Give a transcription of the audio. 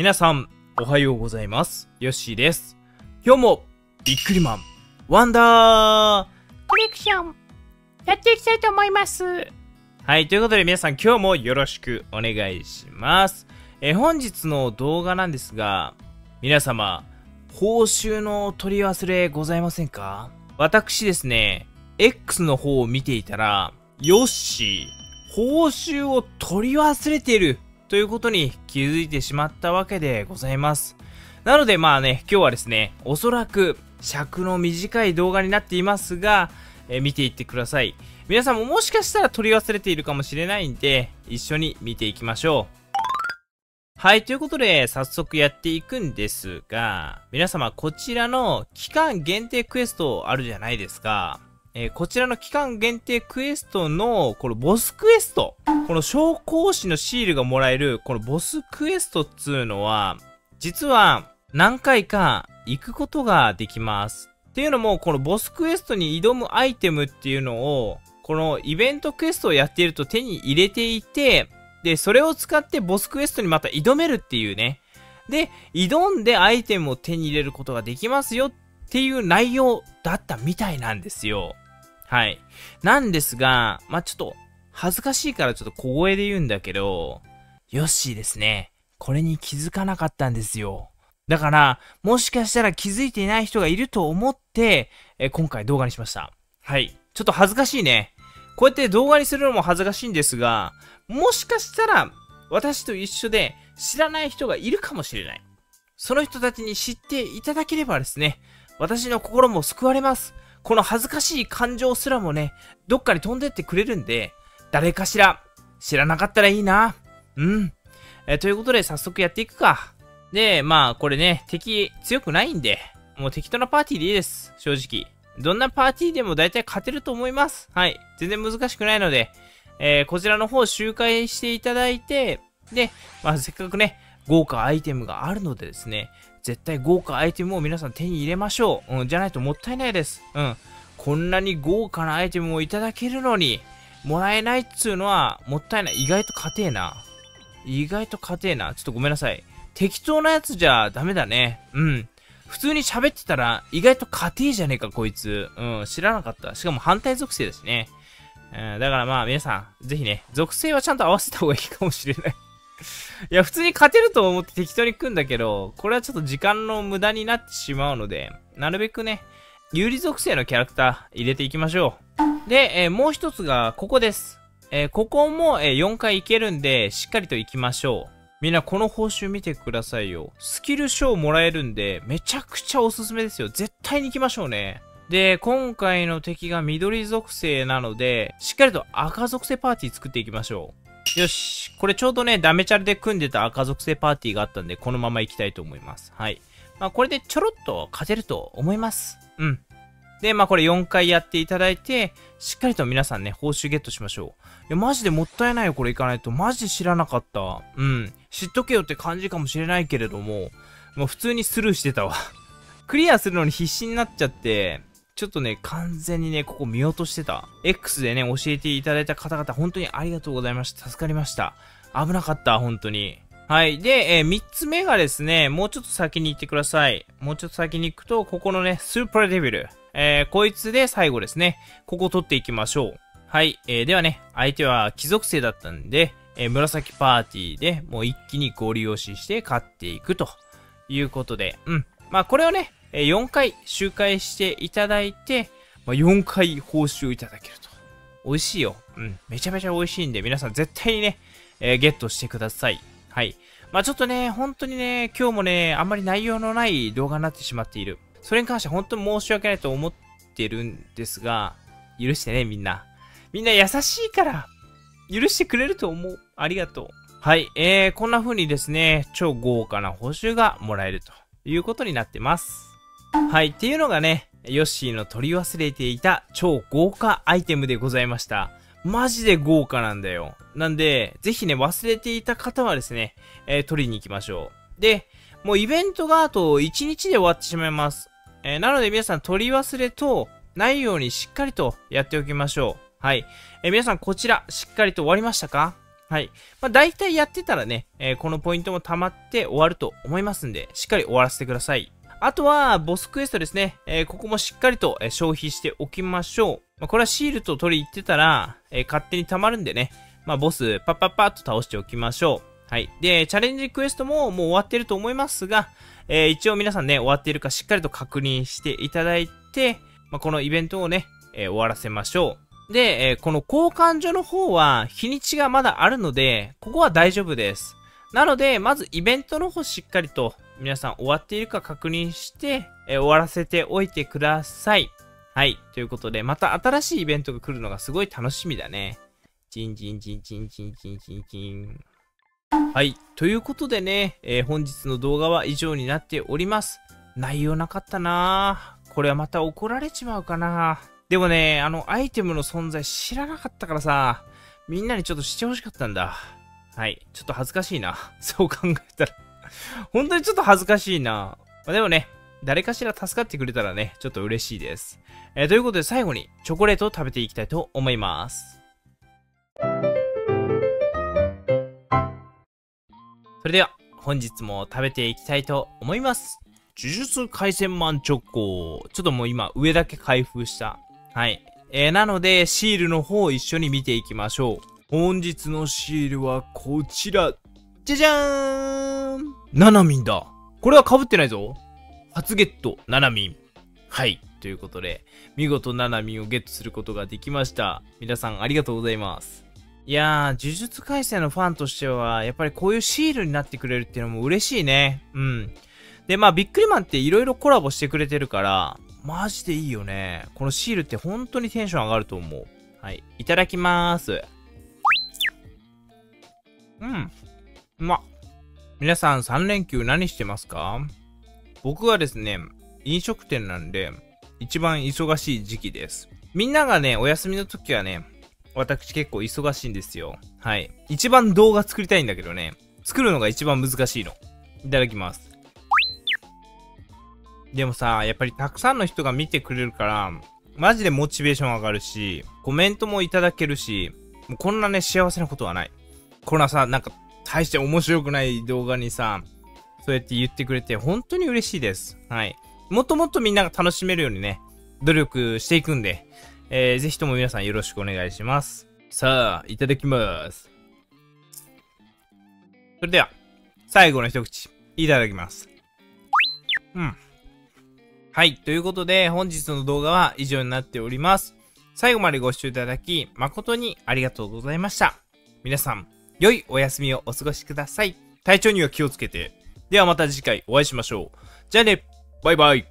皆さん、おはようございます。ヨッシーです。今日も、ビックリマン、ワンダーコレクション、やっていきたいと思います。はい、ということで皆さん、今日もよろしくお願いします。本日の動画なんですが、皆様、報酬の取り忘れございませんか？私ですね、X の方を見ていたら、ヨッシー、報酬を取り忘れているということに気づいてしまったわけでございます。なのでまあね、今日はですね、おそらく尺の短い動画になっていますが、見ていってください。皆さんももしかしたら取り忘れているかもしれないんで、一緒に見ていきましょう。はい、ということで、早速やっていくんですが、皆様、こちらの期間限定クエストあるじゃないですか。こちらの期間限定クエストの、このボスクエスト、この昇降士のシールがもらえる、このボスクエストっつうのは、実は何回か行くことができます。っていうのも、このボスクエストに挑むアイテムっていうのを、このイベントクエストをやっていると手に入れていて、で、それを使ってボスクエストにまた挑めるっていうね。で、挑んでアイテムを手に入れることができますよっていう内容だったみたいなんですよ。はい。なんですが、まあ、ちょっと恥ずかしいからちょっと小声で言うんだけど、ヨッシーですね、これに気づかなかったんですよ。だから、もしかしたら気づいていない人がいると思って、今回動画にしました。はい。ちょっと恥ずかしいね。こうやって動画にするのも恥ずかしいんですが、もしかしたら私と一緒で知らない人がいるかもしれない。その人たちに知っていただければですね、私の心も救われます。この恥ずかしい感情すらもね、どっかに飛んでってくれるんで、誰かしら知らなかったらいいな。うん。ということで早速やっていくか。で、まあこれね、敵強くないんで、もう適当なパーティーでいいです。正直。どんなパーティーでも大体勝てると思います。はい。全然難しくないので、こちらの方周回していただいて、で、まあ、せっかくね、豪華アイテムがあるのでですね、絶対豪華アイテムを皆さん手に入れましょう。うん、じゃないともったいないです。うん。こんなに豪華なアイテムをいただけるのに、もらえないっつうのはもったいない。意外と硬えな。意外と硬えな。ちょっとごめんなさい。適当なやつじゃダメだね。うん。普通に喋ってたら、意外と家庭じゃねえか、こいつ。うん、知らなかった。しかも反対属性だしね。うん、だからまあ皆さん、ぜひね、属性はちゃんと合わせた方がいいかもしれない。いや、普通に勝てると思って適当に組んだけど、これはちょっと時間の無駄になってしまうので、なるべくね、有利属性のキャラクター入れていきましょう。で、もう一つがここです。ここも4回いけるんで、しっかりといきましょう。みんなこの報酬見てくださいよ。スキル賞もらえるんで、めちゃくちゃおすすめですよ。絶対に行きましょうね。で、今回の敵が緑属性なので、しっかりと赤属性パーティー作っていきましょう。よし。これちょうどね、ダメチャレで組んでた赤属性パーティーがあったんで、このまま行きたいと思います。はい。まあこれでちょろっと勝てると思います。うん。で、まあこれ4回やっていただいて、しっかりと皆さんね、報酬ゲットしましょう。いや、マジでもったいないよ、これ行かないと。マジで知らなかった。うん。知っとけよって感じかもしれないけれども、もう普通にスルーしてたわ。クリアするのに必死になっちゃって、ちょっとね、完全にね、ここ見落としてた。X でね、教えていただいた方々、本当にありがとうございました。助かりました。危なかった、本当に。はい。で、3つ目がですね、もうちょっと先に行ってください。もうちょっと先に行くと、ここのね、スーパーデビル。こいつで最後ですね。ここを取っていきましょう。はい。ではね、相手は貴族性だったんで、紫パーティーでもう一気にゴリ押しして勝っていくということで、うん。まあこれをね、4回周回していただいて、まあ、4回報酬いただけると。美味しいよ。うん。めちゃめちゃ美味しいんで、皆さん絶対にね、ゲットしてください。はい。まあちょっとね、本当にね、今日もね、あんまり内容のない動画になってしまっている。それに関して本当に申し訳ないと思ってるんですが、許してね、みんな。みんな優しいから、許してくれると思う。ありがとう。はい。こんな風にですね、超豪華な報酬がもらえるということになってます。はい。っていうのがね、ヨッシーの取り忘れていた超豪華アイテムでございました。マジで豪華なんだよ。なんで、ぜひね、忘れていた方はですね、取りに行きましょう。で、もうイベントがあと1日で終わってしまいます。なので皆さん取り忘れとないようにしっかりとやっておきましょう。はい。皆さんこちらしっかりと終わりましたか？はい。まあ、大体やってたらね、このポイントも溜まって終わると思いますんで、しっかり終わらせてください。あとは、ボスクエストですね。ここもしっかりと消費しておきましょう。まあ、これはシールド取り行ってたら、勝手に溜まるんでね、まあ、ボス、パッパッパッと倒しておきましょう。はい。で、チャレンジクエストももう終わってると思いますが、一応皆さんね、終わっているかしっかりと確認していただいて、まあ、このイベントをね、終わらせましょう。で、この交換所の方は日にちがまだあるので、ここは大丈夫です。なので、まずイベントの方しっかりと皆さん終わっているか確認して、終わらせておいてください。はい。ということで、また新しいイベントが来るのがすごい楽しみだね。チンチンチンチンチンチンチンチン。はい。ということでね、本日の動画は以上になっております。内容なかったなぁ。これはまた怒られちまうかなぁ。でもね、あのアイテムの存在知らなかったからさ、みんなにちょっとしてほしかったんだ。はい。ちょっと恥ずかしいな。そう考えたら。本当にちょっと恥ずかしいな。まあ、でもね、誰かしら助かってくれたらね、ちょっと嬉しいです。ということで最後にチョコレートを食べていきたいと思います。それでは本日も食べていきたいと思います。呪術廻戦マンチョコ。ちょっともう今上だけ開封した。はい。なのでシールの方を一緒に見ていきましょう。本日のシールはこちら。じゃじゃーん！ナナミンだ。これは被ってないぞ。初ゲット、ナナミン。はい。ということで、見事ナナミンをゲットすることができました。皆さんありがとうございます。いやー、呪術廻戦のファンとしては、やっぱりこういうシールになってくれるっていうのも嬉しいね。うん。で、まあ、ビックリマンっていろいろコラボしてくれてるから、マジでいいよね。このシールって本当にテンション上がると思う。はい。いただきまーす。うん。皆さん3連休何してますか？僕はですね、飲食店なんで、一番忙しい時期です。みんながね、お休みの時はね、私結構忙しいんですよ。はい。一番動画作りたいんだけどね。作るのが一番難しいの。いただきます。でもさ、やっぱりたくさんの人が見てくれるから、マジでモチベーション上がるし、コメントもいただけるし、もうこんなね、幸せなことはない。こんなさ、なんか、大して面白くない動画にさ、そうやって言ってくれて、本当に嬉しいです。はい。もっともっとみんなが楽しめるようにね、努力していくんで、ぜひとも皆さんよろしくお願いします。さあ、いただきます。それでは、最後の一口、いただきます。うん。はい、ということで、本日の動画は以上になっております。最後までご視聴いただき、誠にありがとうございました。皆さん、良いお休みをお過ごしください。体調には気をつけて。ではまた次回お会いしましょう。じゃあね、バイバイ。